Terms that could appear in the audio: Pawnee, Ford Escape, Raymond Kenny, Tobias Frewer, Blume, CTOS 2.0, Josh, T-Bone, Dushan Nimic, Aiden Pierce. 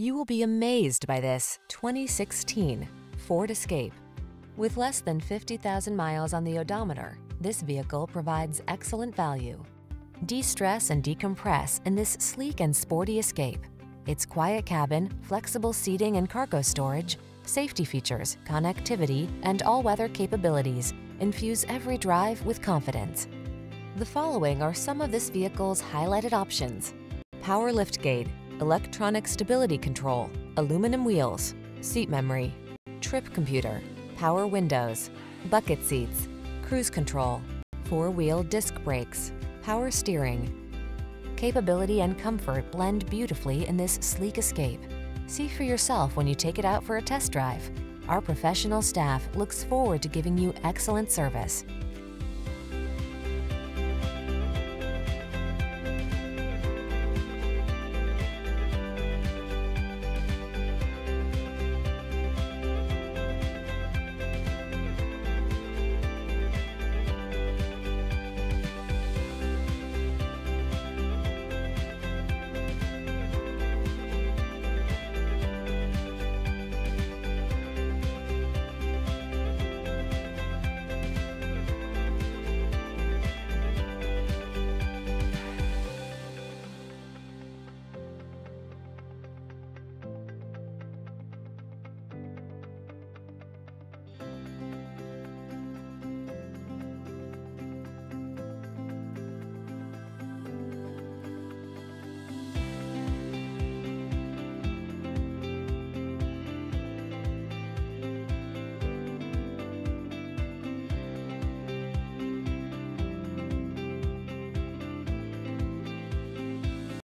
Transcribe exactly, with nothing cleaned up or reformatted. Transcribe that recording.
You will be amazed by this twenty sixteen Ford Escape. With less than fifty thousand miles on the odometer, this vehicle provides excellent value. De-stress and decompress in this sleek and sporty Escape. Its quiet cabin, flexible seating and cargo storage, safety features, connectivity, and all-weather capabilities infuse every drive with confidence. The following are some of this vehicle's highlighted options: power liftgate, electronic stability control, aluminum wheels, seat memory, trip computer, power windows, bucket seats, cruise control, four-wheel disc brakes, power steering. Capability and comfort blend beautifully in this sleek Escape. See for yourself when you take it out for a test drive. Our professional staff looks forward to giving you excellent service.